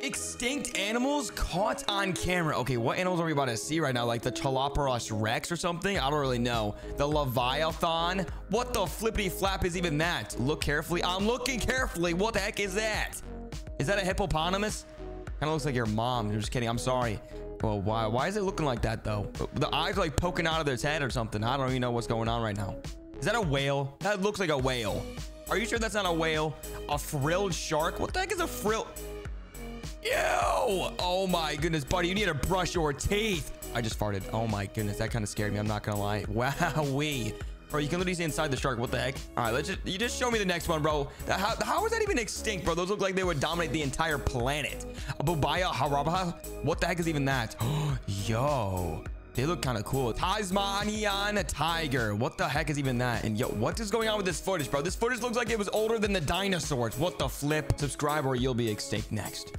Extinct animals caught on camera. Okay, what animals are we about to see right now? Like the Teloporos rex or something? I don't really know. The Leviathan? What the flippity flap is even that? Look carefully. I'm looking carefully. What the heck is that? Is that a hippopotamus? Kind of looks like your mom. I'm just kidding. I'm sorry. Well, why is it looking like that though? The eyes are like poking out of its head or something. I don't even know what's going on right now. Is that a whale? That looks like a whale. Are you sure that's not a whale? A frilled shark? What the heck is a frill? Ew! Oh my goodness, buddy, you need to brush your teeth. I just farted. Oh my goodness, that kind of scared me. I'm not gonna lie. Wowee. Bro, you can literally see inside the shark. What the heck? All right, you just show me the next one, bro. How is that even extinct, bro? Those look like they would dominate the entire planet. A Bubaya Haraba? What the heck is even that? Yo, they look kind of cool. Tasmanian tiger. What the heck is even that? And yo, what is going on with this footage, bro? This footage looks like it was older than the dinosaurs. What the flip? Subscribe or you'll be extinct next.